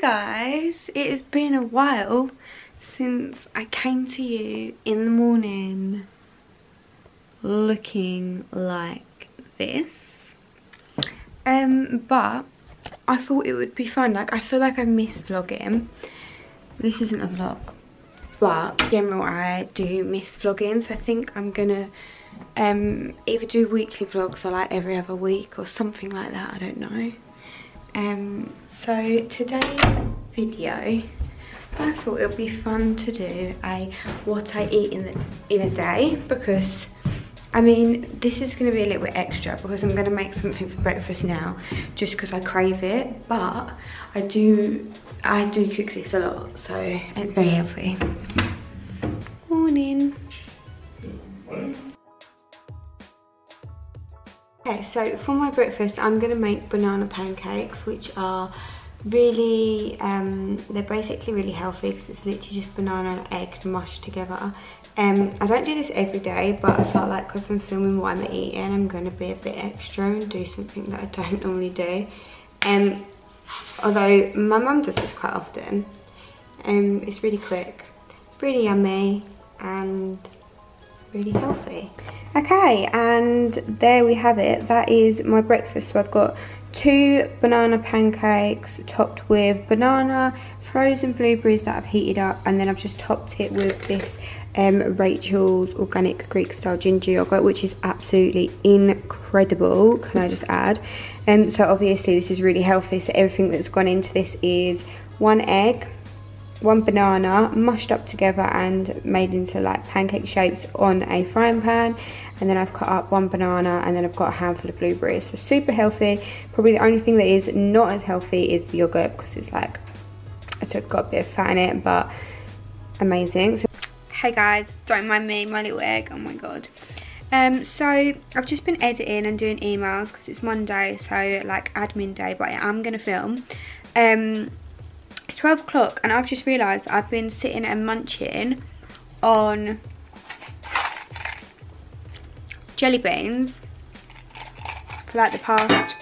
guys, it has been a while since I came to you in the morning looking like this, but I thought it would be fun. Like, I feel like I miss vlogging. This isn't a vlog, but in general I do miss vlogging, so I think I'm gonna either do weekly vlogs or like every other week or something like that, I don't know. So today's video, I thought it would be fun to do a what I eat in a day, because I mean this is going to be a little bit extra because I'm going to make something for breakfast now just because I crave it, but I do cook this a lot, so it's very healthy. Morning. Okay, so for my breakfast I'm going to make banana pancakes, which are really, they're basically really healthy because it's literally just banana and egg mushed together. I don't do this every day, but I felt like because I'm filming what I'm eating, I'm going to be a bit extra and do something that I don't normally do. Although my mum does this quite often. It's really quick, really yummy and really healthy. Okay, and there we have it. That is my breakfast. So I've got 2 banana pancakes topped with banana, frozen blueberries that I've heated up, and then I've just topped it with this Rachel's organic Greek style ginger yogurt, which is absolutely incredible, can I just add. So obviously this is really healthy, so everything that's gone into this is 1 egg, 1 banana mushed up together and made into like pancake shapes on a frying pan, and then I've cut up 1 banana, and then I've got a handful of blueberries. So super healthy. Probably the only thing that is not as healthy is the yogurt, because it's like, it's got a bit of fat in it, but amazing. So hey guys, don't mind me, my little egg, oh my god. So I've just been editing and doing emails because it's Monday, so like admin day, but I am gonna film. It's 12 o'clock and I've just realised I've been sitting and munching on jelly beans for like the past,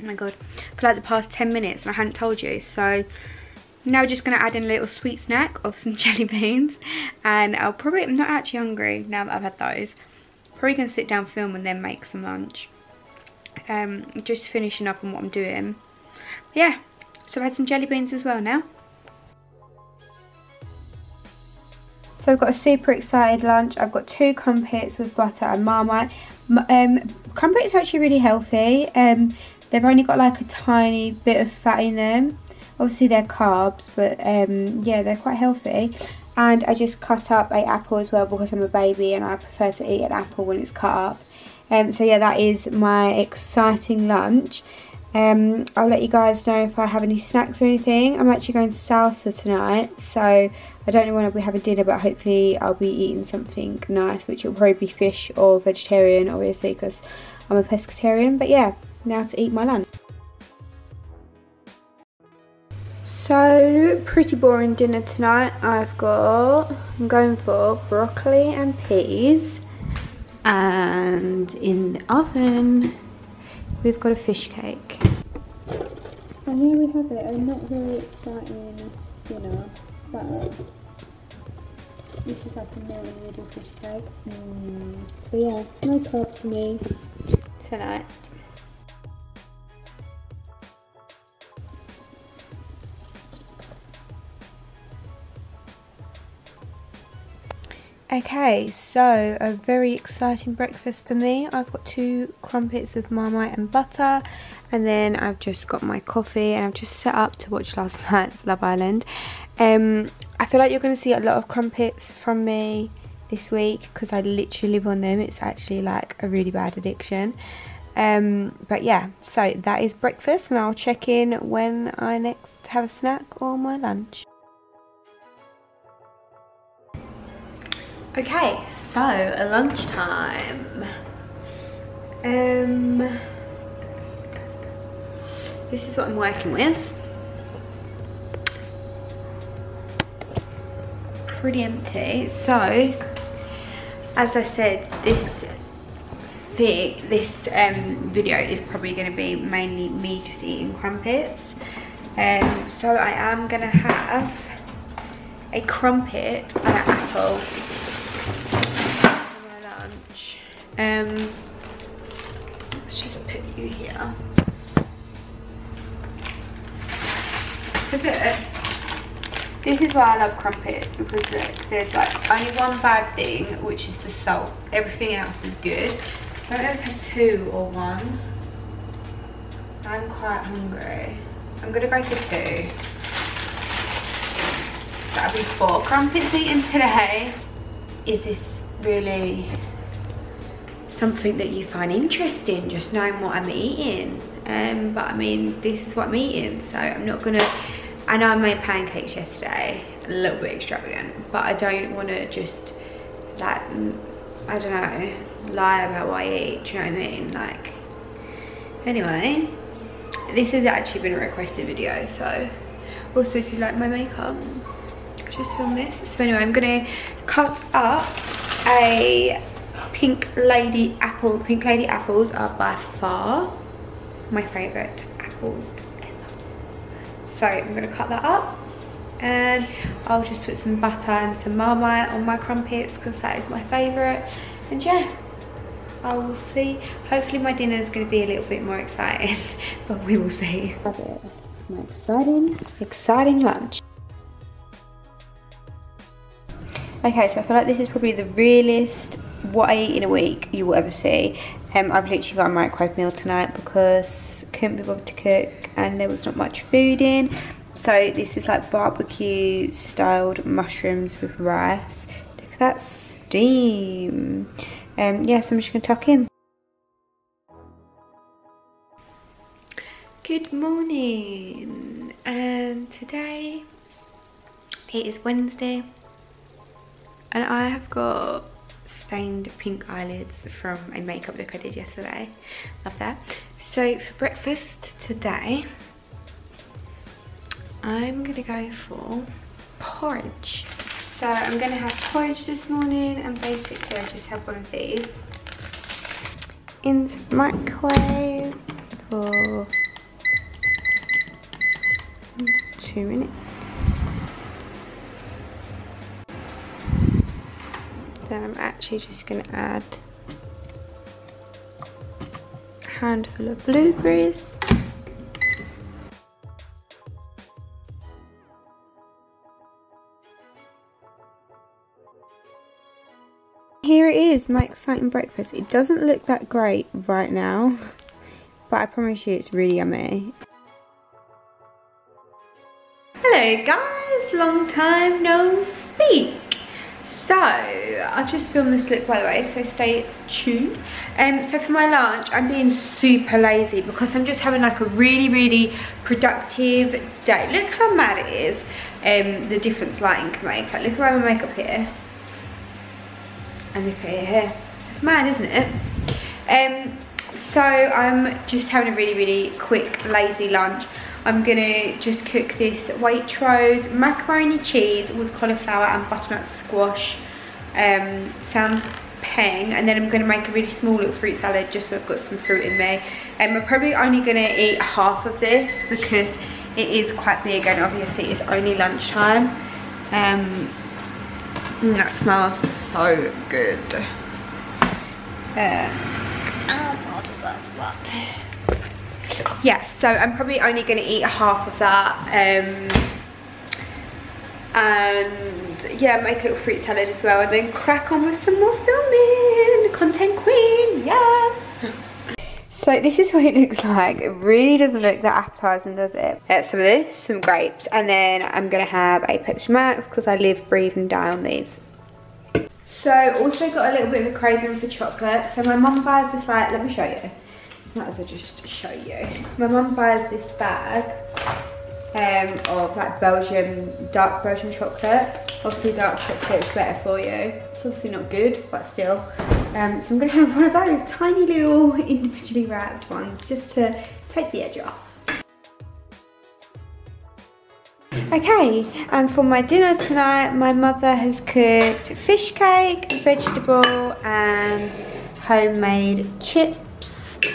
oh my god, for like the past 10 minutes and I hadn't told you. So now we're just going to add in a little sweet snack of some jelly beans, and I'll probably, I'm not actually hungry now that I've had those. Probably going to sit down, film and then make some lunch. Just finishing up on what I'm doing. But yeah. So I've had some jelly beans as well now. So I've got a super excited lunch. I've got 2 crumpets with butter and Marmite. Crumpets are actually really healthy. They've only got like a tiny bit of fat in them. Obviously they're carbs, but yeah, they're quite healthy. And I just cut up an apple as well because I'm a baby and I prefer to eat an apple when it's cut up. So yeah, that is my exciting lunch. I'll let you guys know if I have any snacks or anything. I'm actually going to salsa tonight, so I don't know when I'll be having dinner, but hopefully I'll be eating something nice, which will probably be fish or vegetarian, obviously, because I'm a pescatarian. But yeah, now to eat my lunch. So pretty boring dinner tonight. I'm going for broccoli and peas, and in the oven we've got a fish cake. And here we have it, a not very exciting dinner, but this is like a meal in the middle fish cake. So yeah, no carbs for me tonight. Okay, so a very exciting breakfast for me. I've got 2 crumpets with Marmite and butter, and then I've just got my coffee, and I've just set up to watch last night's Love Island. I feel like you're going to see a lot of crumpets from me this week because I literally live on them. It's actually like a really bad addiction. But yeah, so that is breakfast, and I'll check in when I next have a snack or my lunch. Okay, so lunchtime. This is what I'm working with. Pretty empty. So, as I said, this video is probably going to be mainly me just eating crumpets. So I am gonna have a crumpet and an apple for my lunch. Let's just put you here. Look at it. This is why I love crumpets, because look, there's like only one bad thing, which is the salt. Everything else is good. I don't always have two or one. I'm quite hungry. I'm gonna go for two. So that'll be four crumpets eaten today. Is this really something that you find interesting, just knowing what I'm eating? But I mean, this is what I'm eating, so I'm not gonna. I know I made pancakes yesterday, a little bit extravagant, but I don't want to just, like, I don't know, lie about what I eat, do you know what I mean? Like, anyway, this has actually been a requested video, so. Also, if you like my makeup, just film this. So anyway, I'm gonna cut up a Pink Lady apple. Pink Lady apples are by far my favourite apples. So I'm gonna cut that up, and I'll just put some butter and some Marmite on my crumpets, because that is my favourite. And yeah, I will see. Hopefully my dinner is gonna be a little bit more exciting, but we will see. Okay, my exciting lunch. Okay, so I feel like this is probably the realest what I eat in a week you will ever see. I've literally got a microwave meal tonight because I couldn't be bothered to cook and there was not much food in. So this is like barbecue styled mushrooms with rice. Look at that steam. Yeah, so I'm just gonna tuck in. Good morning, and today it is Wednesday and I have got stained pink eyelids from a makeup look I did yesterday. Love that. So for breakfast today, I'm gonna go for porridge. So I'm gonna have porridge this morning, and basically I just have one of these in the microwave for 2 minutes. Then I'm actually just going to add a handful of blueberries. Here it is, my exciting breakfast. It doesn't look that great right now, but I promise you it's really yummy. Hello guys, long time no speak. So, I'll just film this look by the way, so stay tuned. So for my lunch, I'm being super lazy because I'm just having like a really productive day. Look how mad it is, the difference lighting can make. Like, look around my makeup here. And look at it here. It's mad, isn't it? So I'm just having a really quick, lazy lunch. I'm gonna just cook this Waitrose macaroni cheese with cauliflower and butternut squash peng, and then I'm gonna make a really small little fruit salad just so I've got some fruit in there. I'm probably only gonna eat half of this because it is quite big and obviously it's only lunchtime. And that smells so good. Yeah, so I'm probably only going to eat half of that, and yeah, make a little fruit salad as well, and then crack on with some more filming. Content queen, yes! So this is what it looks like. It really doesn't look that appetising, does it? Some of this, some grapes, and then I'm going to have a Pepsi Max because I live, breathe and die on these. So also got a little bit of a craving for chocolate. So my mum buys this, like, let me show you. Might as well just show you. My mum buys this bag of like dark Belgian chocolate. Obviously dark chocolate is better for you. It's obviously not good, but still. So I'm gonna have one of those tiny little individually wrapped ones just to take the edge off. Okay, and for my dinner tonight, my mother has cooked fish cake, vegetable and homemade chips.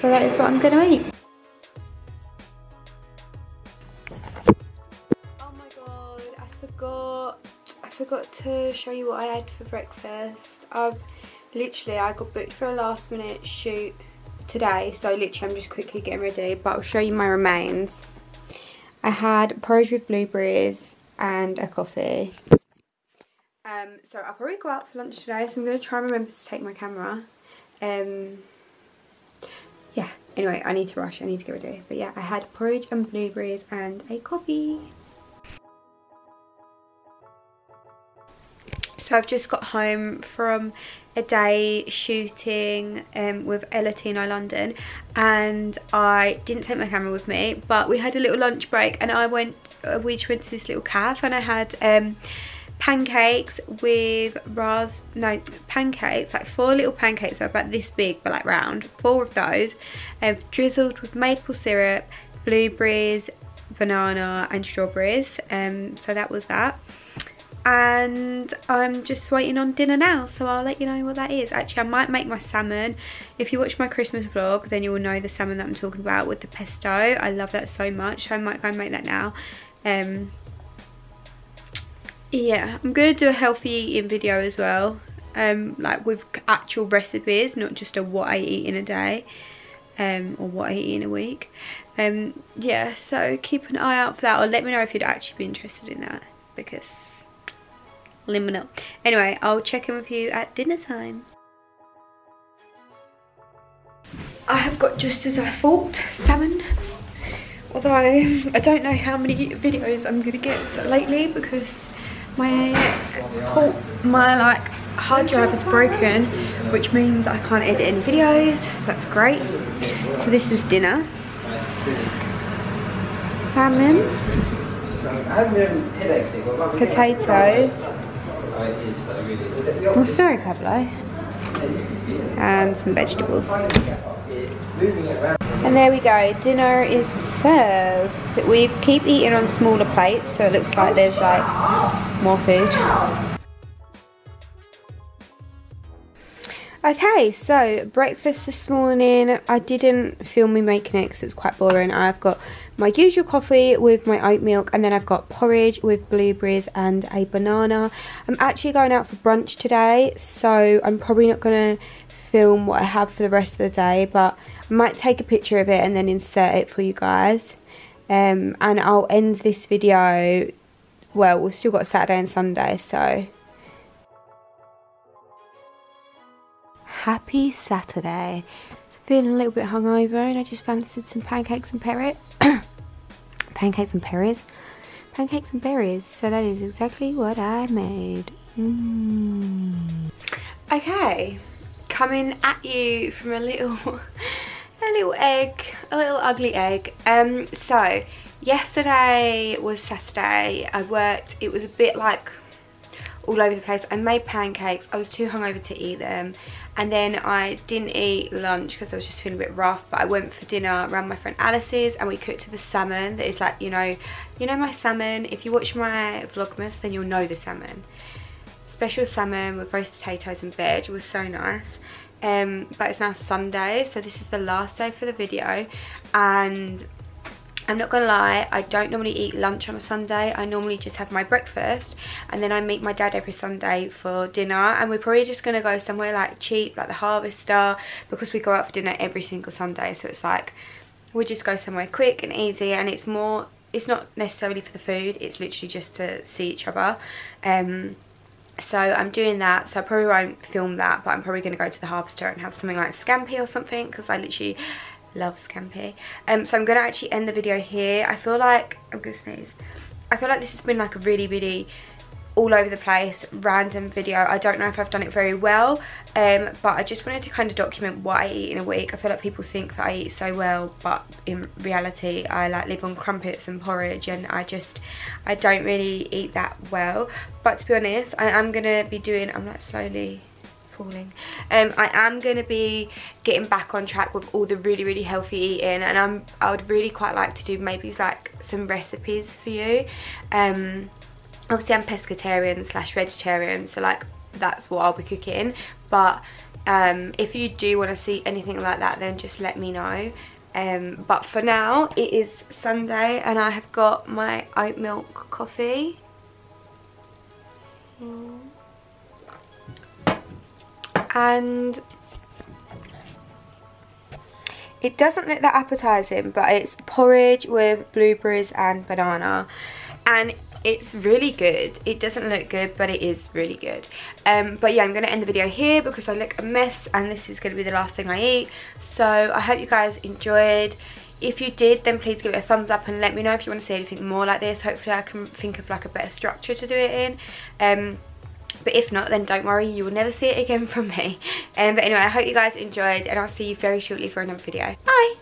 So that is what I'm gonna eat. forgot to show you what I had for breakfast. I got booked for a last minute shoot today, so literally I'm just quickly getting ready, but I'll show you my remains. I had porridge with blueberries and a coffee. So I'll probably go out for lunch today, so I'm going to try and remember to take my camera. Yeah, anyway, I need to rush, I need to get ready. But yeah, I had porridge and blueberries and a coffee. So I've just got home from a day shooting with Elatino London, and I didn't take my camera with me, but we had a little lunch break and we just went to this little cafe, and I had pancakes with pancakes, like 4 little pancakes, so about this big but like round, 4 of those, drizzled with maple syrup, blueberries, banana and strawberries. So that was that. And I'm just waiting on dinner now, so I'll let you know what that is. Actually, I might make my salmon. If you watch my Christmas vlog, then you will know the salmon that I'm talking about with the pesto. I love that so much, so I might go and make that now. Yeah, I'm going to do a healthy eating video as well, like with actual recipes, not just a what I eat in a day, or what I eat in a week. Yeah, so keep an eye out for that, or let me know if you'd actually be interested in that, because... let me know. Anyway, I'll check in with you at dinner time. I have got, just as I thought, salmon. Although I don't know how many videos I'm gonna get lately, because my like hard drive is broken, which means I can't edit any videos. So that's great. So this is dinner. Salmon. Potatoes. Well, sorry, Pablo. And some vegetables. And there we go, dinner is served. So we keep eating on smaller plates, so it looks like there's like more food. Okay, so breakfast this morning. I didn't film me making it because it's quite boring. I've got my usual coffee with my oat milk, and then I've got porridge with blueberries and a banana. I'm actually going out for brunch today, so I'm probably not going to film what I have for the rest of the day, but I might take a picture of it and then insert it for you guys. And I'll end this video, well, we've still got Saturday and Sunday, so... happy Saturday. Feeling a little bit hungover, and I just fancied some pancakes and pancakes and berries. So that is exactly what I made. Okay, coming at you from a little egg, a little ugly egg. So yesterday was Saturday. I worked. It was a bit like all over the place. I made pancakes. I was too hungover to eat them, and then I didn't eat lunch because I was just feeling a bit rough. But I went for dinner around my friend Alice's, and we cooked the salmon. That is like, you know my salmon. If you watch my vlogmas, then you'll know the salmon. Special salmon with roast potatoes and veg. It was so nice. But it's now Sunday, so this is the last day for the video, and I'm not gonna lie, I don't normally eat lunch on a Sunday. I normally just have my breakfast, and then I meet my dad every Sunday for dinner, and we're probably just gonna go somewhere like cheap, like the Harvester, because we go out for dinner every single Sunday. So it's like, we just go somewhere quick and easy, and it's not necessarily for the food, it's literally just to see each other. So I'm doing that, so I probably won't film that, but I'm probably gonna go to the Harvester and have something like scampi or something, because I literally love scampi. So I'm gonna actually end the video here. I feel like I'm gonna sneeze. I feel like this has been like a really all over the place random video. I don't know if I've done it very well, but I just wanted to kind of document what I eat in a week. I feel like people think that I eat so well, but in reality I like live on crumpets and porridge, and I don't really eat that well. But to be honest, I am gonna be doing, I'm like slowly falling. I am going to be getting back on track with all the really healthy eating, and I would really quite like to do maybe like some recipes for you. Obviously I'm pescatarian/vegetarian, so like that's what I'll be cooking, but if you do want to see anything like that, then just let me know. But for now, it is Sunday, and I have got my oat milk coffee. And it doesn't look that appetizing, but it's porridge with blueberries and banana, and it's really good. It doesn't look good, but it is really good. But yeah, I'm going to end the video here because I look a mess and this is going to be the last thing I eat. So I hope you guys enjoyed. If you did, then please give it a thumbs up and let me know if you want to see anything more like this. Hopefully I can think of like a better structure to do it in. But if not, then don't worry, you will never see it again from me. But anyway, I hope you guys enjoyed and I'll see you very shortly for another video. Bye!